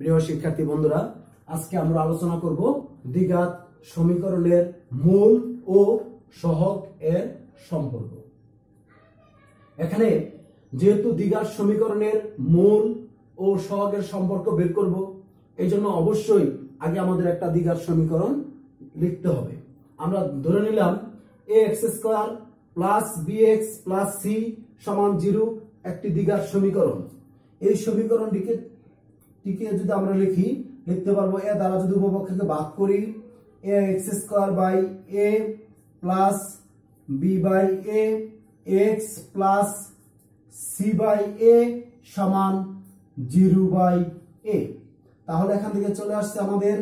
প্রিয় শিক্ষার্থী বন্ধুরা, আজকে আমরা আলোচনা করব দ্বিঘাত সমীকরণের মূল ও সহগ এর সম্পর্ক। এখানে যেহেতু দ্বিঘাত সমীকরণের মূল ও সহগের সম্পর্ক বের করব, এই জন্য অবশ্যই আগে আমাদের একটা দ্বিঘাত সমীকরণ লিখতে হবে। আমরা ধরে নিলাম ax² + bx + c = 0 একটি দ্বিঘাত সমীকরণ। এই সমীকরণটিকে যদি আমরা লিখতে পারবো এ দ্বারা যদি উভয়পক্ষকে ভাগ করি ax² + b/a x + c/a = 0/a। তাহলে এখান থেকে চলে আসছে আমাদের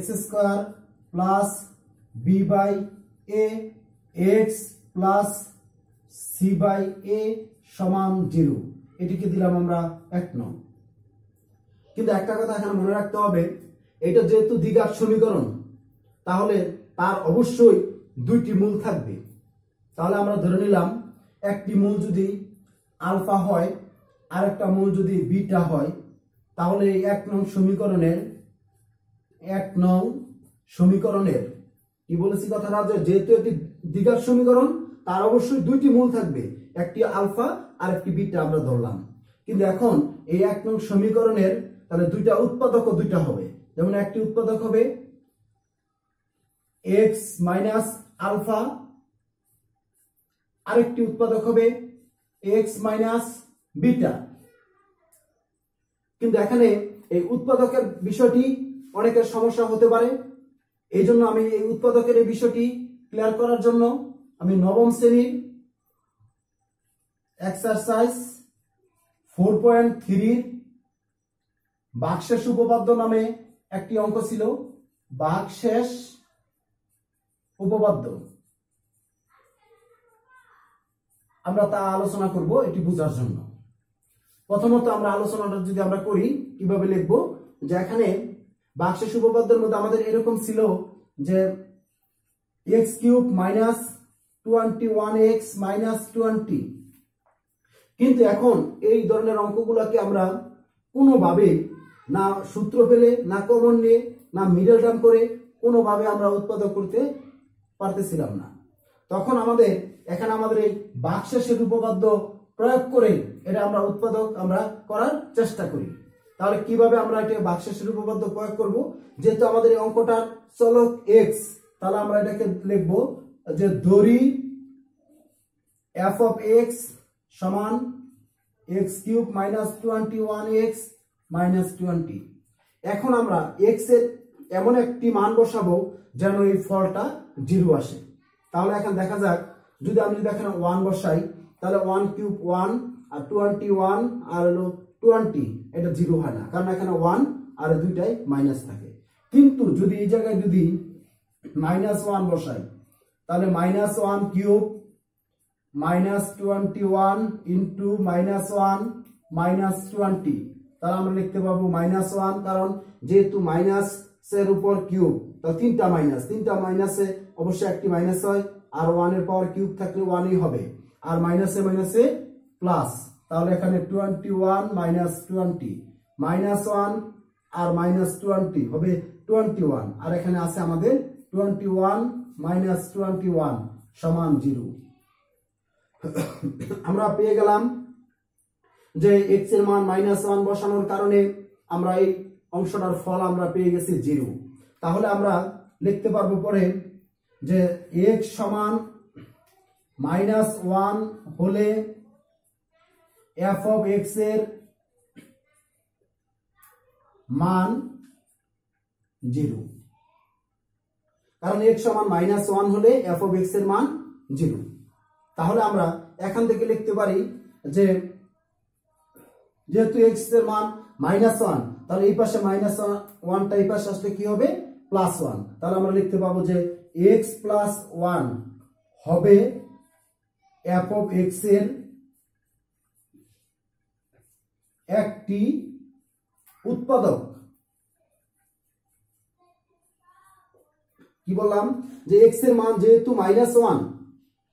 ax² + b/a x + c/a = 0। এটিকে দিলাম আমরা 1 নং। কিন্তু একটা কথা এখানে মনে রাখতে হবে, এটা যেহেতু দ্বিঘাত সমীকরণ তাহলে তার অবশ্যই দুইটি মূল থাকবে। তাহলে আমরা ধরে নিলাম একটি মূল যদি আলফা হয় আর একটা মূল যদি বিটা হয়, তাহলে 1 নং সমীকরণের কি বলেছি কথাটা, যেহেতু একটি দ্বিঘাত সমীকরণ তার অবশ্যই দুইটি মূল থাকবে, একটি আলফা আর একটি বিটা আমরা ধরলাম। কিন্তু এখন এই 1 নং সমীকরণের তাহলে দুইটা উৎপাদক দুইটা হবে, যেমন একটি উৎপাদক হবে x - আলফা, আরেকটি উৎপাদক হবে x - বিটা। কিন্তু এখানে এই উৎপাদকের বিষয়টি অনেকের সমস্যা হতে পারে, এই জন্য আমি এই উৎপাদকের এই বিষয়টি ক্লিয়ার করার জন্য আমি 9ম শ্রেণীর এক্সারসাইজ 4.3 ভাগশেষ উপপাদ্য নামে একটি অঙ্ক ছিল। ভাগশেষ উপপাদ্য আমরা তা আলোচনা করব। এটি বোঝার জন্য প্রথমত আমরা আলোচনাটা যদি আমরা করি কিভাবে লিখব, যে এখানে ভাগশেষ উপপাদ্যের মধ্যে আমাদের এরকম ছিল যে x³ - 21x - 20। কিন্তু এখন এই ধরনের অঙ্কগুলোকে আমরা কোনোভাবে না সূত্র পেলে না কমন নিয়ে না মিডল টার্ম করে কোনোভাবে আমরা উৎপাদক করতে পারতেছিলাম না। তখন আমাদের এখানে আমাদের এই ভাগশেষের উপপাদ্য প্রয়োগ করে এটা আমরা উৎপাদক আমরা করার চেষ্টা করি। তাহলে কিভাবে আমরা এটা ভাগশেষের উপপাদ্য প্রয়োগ করব, যেহেতু আমাদের এই অঙ্কটার চলক x, তাহলে আমরা এটাকে লিখব যে ধরি f(x = x³ - 21x - 20। এখন আমরা x এর এমন একটি মান বসাবো যেন এই ফলটা 0 আসে। তাহলে এখন দেখা যাক, যদি আমি এখানে 1 বসাই তাহলে 1³ 1 আর 21 আর 20 এটা 0 হয় না, কারণ এখানে 1 আর দুইটাই মাইনাস থাকে। কিন্তু যদি এই জায়গায় যদি -1 বসাই তাহলে -1³ - 21 - -1 - 20, তাহলে আমরা লিখতে পারবো -1, কারণ যেহেতু মাইনাস এর উপর কিউব, তাহলে তিনটা মাইনাসে অবশ্যই একটি মাইনাস হয়, আর 1 এর পাওয়ার কিউব থাকলে 1ই হবে, আর মাইনাসে প্লাস। তাহলে এখানে 21 - 20 - 1 আর - 20 হবে 21, আর এখানে আছে আমাদের 21 - 21 = 0। আমরা পেয়ে গেলাম যে x এর মান -1 বসানোর কারণে আমরা এই অংশটার ফল আমরা পেয়ে গেছি 0। তাহলে আমরা লিখতে পারবো পরে যে x = -1 হলে f(x) এর মান 0, কারণ x = -1 হলে f(x) এর মান 0। তাহলে আমরা এখান থেকে লিখতে পারি যে যেহেতু x এর মান -1, তাহলে এই পাশে -1 টা এই পাশে আসলে কি হবে +1। তাহলে আমরা লিখতে পাবো যে x + 1 হবে f(x) এর একটি উৎপাদক। কি বললাম, যে x এর মান যেহেতু -1,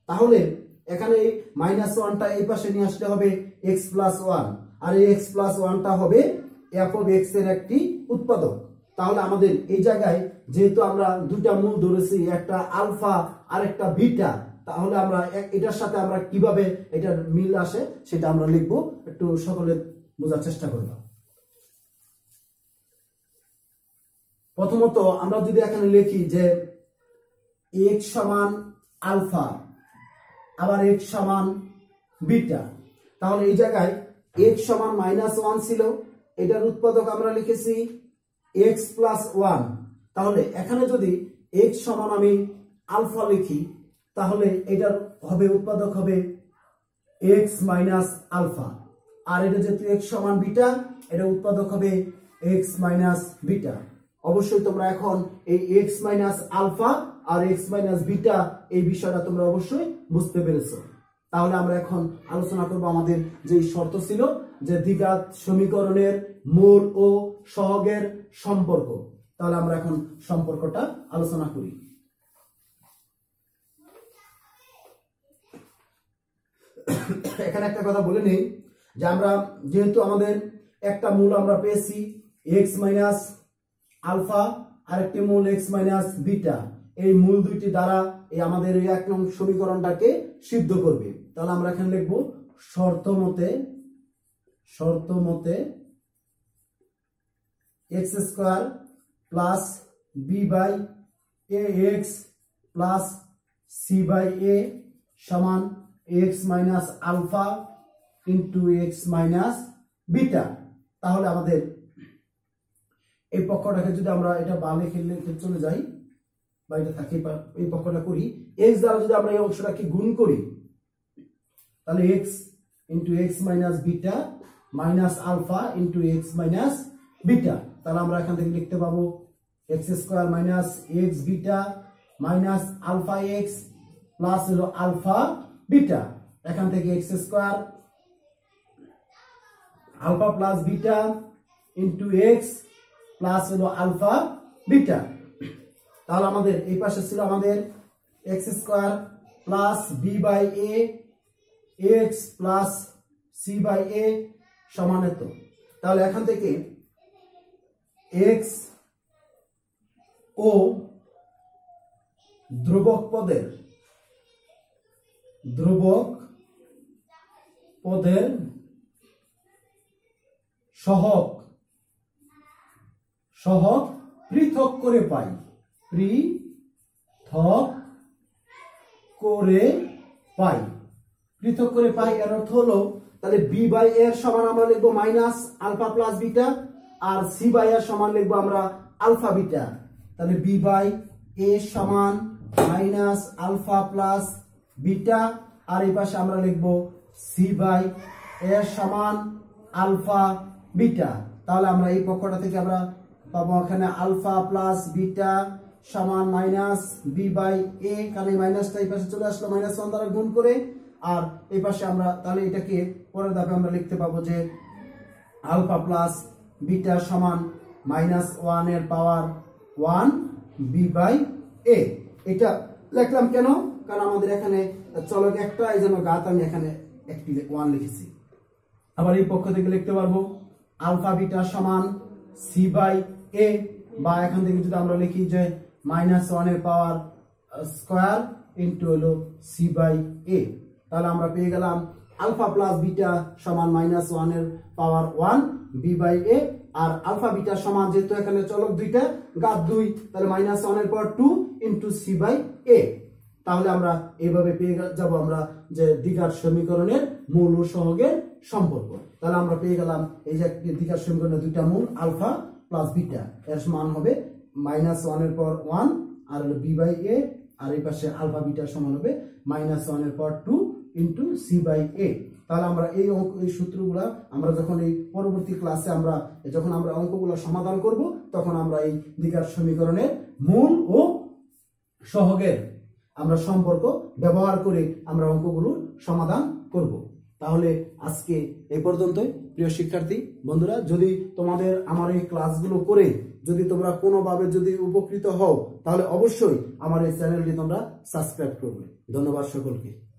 তাহলে এখানে -1 টা এই পাশে নিয়ে আসতে হবে x + 1, আর এই x + 1 টা হবে f of x এর একটি উৎপাদক। তাহলে আমাদের এই জায়গায় যেহেতু আমরা দুইটা মূল ধরেছি, একটা আলফা আর একটা বিটা, তাহলে আমরা এটার সাথে আমরা কিভাবে এটার মিল আসে সেটা আমরা লিখবো। একটু সকলে বোঝার চেষ্টা করব। প্রথমত আমরা যদি এখানে লিখি যে x সমান আলফা আবার x সমান বিটা, তাহলে এই জায়গায় x সমান -1 ছিল, এটার উৎপাদক আমরা লিখেছি x প্লাস 1। তাহলে এখানে যদি x সমান আমি আলফা লিখি তাহলে এটার হবে উৎপাদক হবে x মাইনাস আলফা, আর এটা যেহেতু x সমান বিটা এটা উৎপাদক হবে x মাইনাস বিটা। অবশ্যই তোমরা এখন এই x মাইনাস আলফা আর x মাইনাস বিটা এই বিষয়টা তোমরা অবশ্যই বুঝতে পেরেছো। তাহলে আমরা এখন আলোচনা করব আমাদের যে শর্ত ছিল যে দ্বিঘাত সমীকরণের মূল ও সহগের সম্পর্ক। তাহলে আমরা এখন সম্পর্কটা আলোচনা করি। এখানে একটা কথা বলে নেই যে আমরা যেহেতু আমাদের একটা মূল আমরা পেয়েছি x মাইনাস আলফা আর একটি মূল x মাইনাস বিটা, এই মূল দুইটি দ্বারা এই আমাদের এই এক নং সমীকরণটাকে সিদ্ধ করবে। তাহলে আমরা এখানে লিখব শর্ত মতে x square plus b by ax plus c by a সমান x minus alpha into x minus beta. তাহলে আমাদের এই পক্ষটাকে যদি আমরা এটা বামে চলে যাই বা এটা থাকে এই পক্ষটা করি, x দ্বারা যদি আমরা এই অংশটাকে গুণ করি তাহলে x into x minus beta minus alpha into x minus beta. তাহলে আমরা এখান থেকে লিখতে পাবো x square minus x beta minus alpha x plus হলো আলফা বিটা। এখান থেকে x square alpha plus beta into x plus হলো আলফা বিটা। তাহলে আমাদের এই পাশে ছিল আমাদের x square plus b by a x plus c by a সমানিত। তাহলে এখান থেকে এক্স ও ধ্রুবক পদের সহগ পৃথক করে পাই। পৃথক করে পাই এর অর্থ হলো তাহলে b বাই এর সমান আমরা লিখবো মাইনাস আলফা প্লাস বিটা, আর c বাই এর সমান লিখবো আমরা আলফা বিটা। তাহলে b বাই a সমান মাইনাস আলফা প্লাস বিটা, আর এই পাশে আমরা লিখবো c বাই এর সমান আলফা বিটা। তাহলে আমরা এই পক্ষটা থেকে আমরা পাবো এখানে আলফা প্লাস বিটা সমান মাইনাস বি বাই এ, কারণ এই মাইনাসটা এই পাশে চলে আসলো -1 দ্বারা গুণ করে, আর এই পাশে আমরা তাহলে এটাকে পরের ধাপে আমরা লিখতে পাবো যে আলফা প্লাস বিটা সমান -1 এর পাওয়ার 1 বি বাই এ। এটা লিখলাম কেন? কারণ আমাদের এখানে চলক একটা, এই জন্য গাত আমি এখানে একটি 1 লিখেছি। আবার এই পক্ষ থেকে লিখতে পারবো আলফা বিটা সমান সি বাই এ, বা এখান থেকে যদি আমরা লিখি যে -1 এর পাওয়ার স্কয়ার ইন্টু হলো সি বাই এ। তাহলে আমরা পেয়ে গেলাম আলফা প্লাস বিটা সমান -1 এর পাওয়ার 1 বি বাই এ, আর আলফা বিটা সমান যেহেতু এখানে চলক দুইটা গাত 2, তাহলে -1 এর power 2 into c by a. তাহলে আমরা এইভাবে পেয়ে যাব আমরা যে দ্বিঘাত সমীকরণের মূল ও সহগের সম্পর্ক। তাহলে আমরা পেয়ে গেলাম এই যে দ্বিঘাত সমীকরণের দুইটা মূল আলফা প্লাস বিটা, এর মান হবে -1 এর পর 1 আর হলো বি বাই এ, আর এই পাশে আলফা বিটা সমান হবে -1 এর পর 2 ইন্টু সি বাই এ। তাহলে আমরা এই সূত্রগুলা আমরা যখন এই পরবর্তী ক্লাসে আমরা যখন আমরা অঙ্কগুলো সমাধান করব তখন আমরা এই দ্বিঘাত সমীকরণের মূল ও সহগের আমরা সম্পর্ক ব্যবহার করে আমরা অঙ্কগুলোর সমাধান করব। তাহলে আজকে এই পর্যন্তই প্রিয় শিক্ষার্থী বন্ধুরা। যদি তোমাদের আমার এই ক্লাসগুলো করে যদি তোমরা কোনোভাবে যদি উপকৃত হও তাহলে অবশ্যই আমার এই চ্যানেলটি তোমরা সাবস্ক্রাইব করবে। ধন্যবাদ সকলকে।